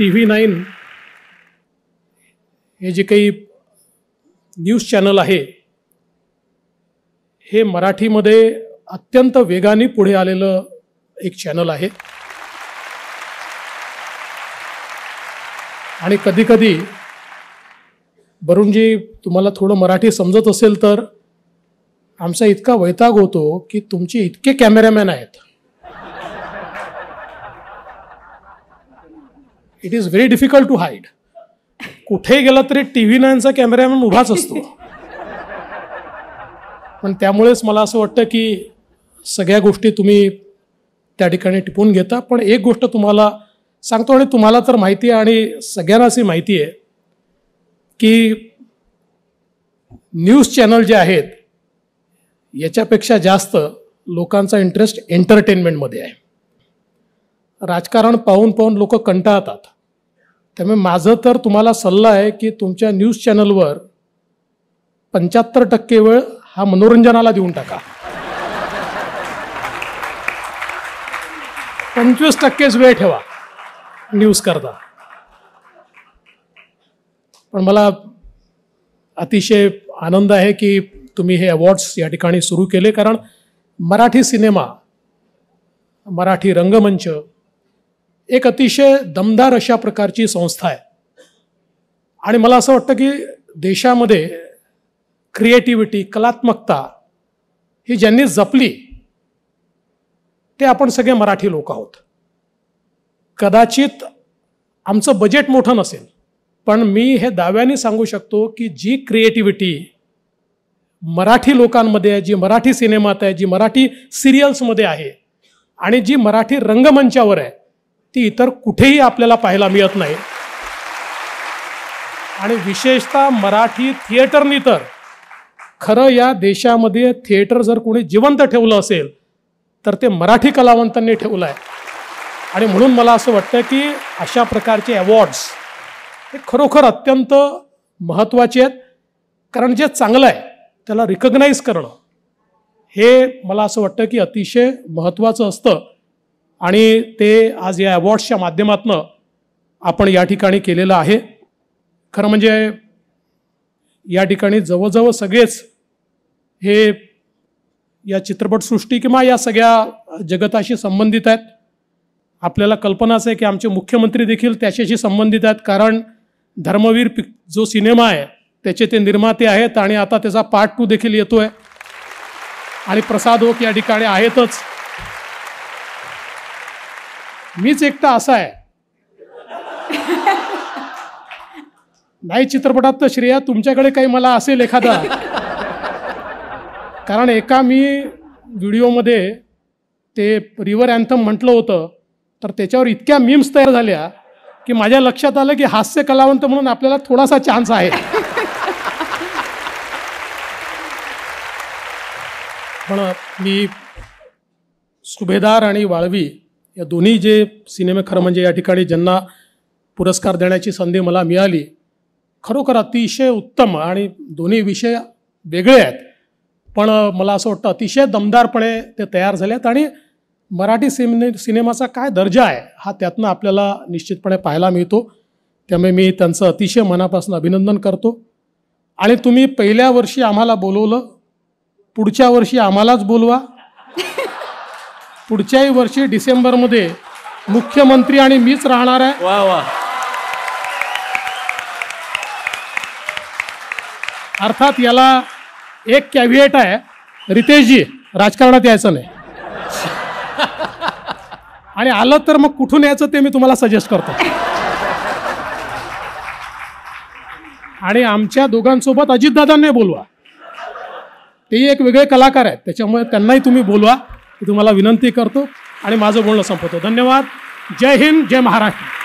TV9 हे जे काही news channel आहे हे मराठीमध्ये अत्यंत वेगाने पुढे आलेलं एक चॅनल आहे आणि कधी कधी वरुणजी तुम्हाला थोडं मराठी समजत असेल तर आमचा इतका वैताग होतो की तुमचे इतके कॅमेरामॅन आहेत. It is very difficult to hide. कुठे गेला तरी TV9चा कॅमेरामॅन उभाच असतो. पण त्यामुळेच मला असं वाटतं की सगळ्या गोष्टी तुम्ही त्या ठिकाणी टिपून घेता. पण एक गोष्ट तुम्हाला सांगतो आणि तुम्हाला तर माहिती आहे आणि सगळ्यांना अशी माहिती आहे की न्यूज चॅनल जे आहेत याच्यापेक्षा जास्त लोकांचा इंटरेस्ट एंटरटेनमेंटमध्ये आहे. राजकारण पाहून पाहून लोक कंटाळतात. त्यामुळे माझं तर तुम्हाला सल्ला आहे की तुमच्या न्यूज चॅनलवर 75% वेळ हा मनोरंजनाला देऊन टाका. 25%च वेळ ठेवा न्यूज करता. पण मला अतिशय आनंद आहे की तुम्ही हे अवॉर्ड्स या ठिकाणी सुरू केले कारण मराठी सिनेमा मराठी रंगमंच एक अतिशय दमदार अशा प्रकारची संस्था आहे आणि मला असं वाटतं की देशामध्ये क्रिएटिव्हिटी कलात्मकता ही ज्यांनी जपली ते आपण सगळे मराठी लोक आहोत. कदाचित आमचं बजेट मोठं नसेल पण मी हे दाव्याने सांगू शकतो की जी क्रिएटिव्हिटी मराठी लोकांमध्ये आहे जी मराठी सिनेमात आहे जी मराठी सिरियल्समध्ये आहे आणि जी मराठी रंगमंचावर आहे ती इतर कुठेही आपल्याला पाहायला मिळत नाही आणि विशेषतः मराठी थिएटरनी तर खरं या देशामध्ये थिएटर जर कोणी जिवंत ठेवलं असेल तर ते मराठी कलावंतांनी ठेवलं आहे आणि म्हणून मला असं वाटतं की अशा प्रकारचे अवॉर्ड्स हे खरोखर अत्यंत महत्त्वाचे आहेत कारण जे चांगलं आहे त्याला रिकग्नाईज करणं हे मला असं वाटतं की अतिशय महत्त्वाचं असतं आणि ते आज या अवॉर्ड्सच्या माध्यमातून आपण या ठिकाणी केलेलं आहे. खरं म्हणजे या ठिकाणी जवळजवळ सगळेच हे या चित्रपटसृष्टी किंवा या सगळ्या जगताशी संबंधित आहेत. आपल्याला कल्पनाच आहे की आमचे मुख्यमंत्री देखील त्याच्याशी संबंधित आहेत कारण धर्मवीर जो सिनेमा आहे त्याचे ते निर्माते आहेत आणि आता त्याचा पार्ट 2 देखील येतो आहे आणि प्रसाद ओक या ठिकाणी आहेतच. मीच एकटा असा आहे नाही चित्रपटात तर श्रेया तुमच्याकडे काही मला असेल एखादा कारण एका मी व्हिडिओमध्ये ते रिवर अँथम म्हटलं होतं तर त्याच्यावर इतक्या मीम्स तयार झाल्या की माझ्या लक्षात आलं की हास्य कलावंत म्हणून आपल्याला थोडासा चान्स आहे. पण मी सुभेदार आणि वाळवी या दोन्ही जे सिनेमे खरं म्हणजे या ठिकाणी ज्यांना पुरस्कार देण्याची संधी मला मिळाली खरोखर अतिशय उत्तम आणि दोन्ही विषय वेगळे आहेत पण मला असं वाटतं अतिशय दमदारपणे ते तयार झाले आहेत आणि मराठी सिनेमाचा काय दर्जा आहे हा त्यातनं आपल्याला निश्चितपणे पाहायला मिळतो. त्यामुळे मी त्यांचं अतिशय मनापासून अभिनंदन करतो आणि तुम्ही पहिल्या वर्षी आम्हाला बोलवलं पुढच्या वर्षी आम्हालाच बोलवा. पुढच्याही वर्षी डिसेंबरमध्ये मुख्यमंत्री आणि मीच राहणार आहे. वा वा. अर्थात याला एक कॅव्हिएट आहे रितेशजी राजकारणात यायचं नाही आणि आलं तर मग कुठून यायचं ते मी तुम्हाला सजेस्ट करतो. आणि आमच्या दोघांसोबत अजितदादांनी बोलवा तेही एक वेगळे कलाकार आहेत त्याच्यामुळे त्यांनाही तुम्ही बोलवा तुम्हाला विनंती करतो आणि माझं बोलणं संपवतो. धन्यवाद. जय हिंद जय महाराष्ट्र.